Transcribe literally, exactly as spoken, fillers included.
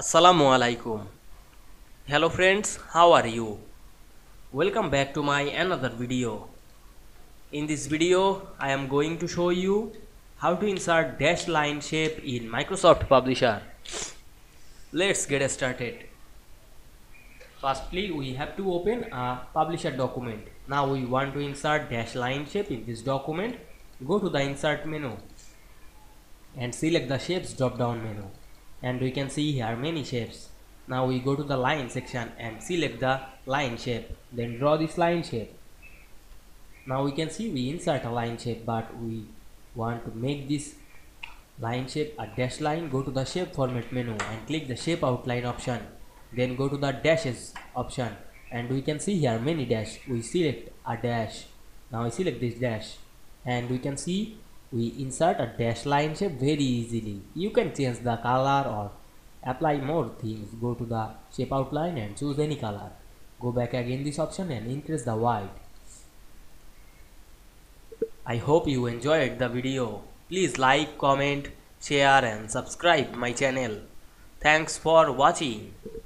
Assalamu alaikum. Hello friends, how are you? Welcome back to my another video. In this video, I am going to show you how to insert dashed line shape in Microsoft Publisher. Let's get started. Firstly, we have to open a Publisher document. Now we want to insert dashed line shape in this document. Go to the Insert menu and select the Shapes drop down menu. And we can see here many shapes. Now we go to the line section and select the line shape, then draw this line shape. Now we can see we insert a line shape, but we want to make this line shape a dash line. Go to the shape format menu and click the shape outline option, then go to the dashes option, and we can see here many dash. We select a dash. Now I select this dash and we can see we insert a dashed line shape very easily. You can change the color or apply more things. Go to the shape outline and choose any color. Go back again this option and increase the white. I hope you enjoyed the video. Please like, comment, share and subscribe my channel. Thanks for watching.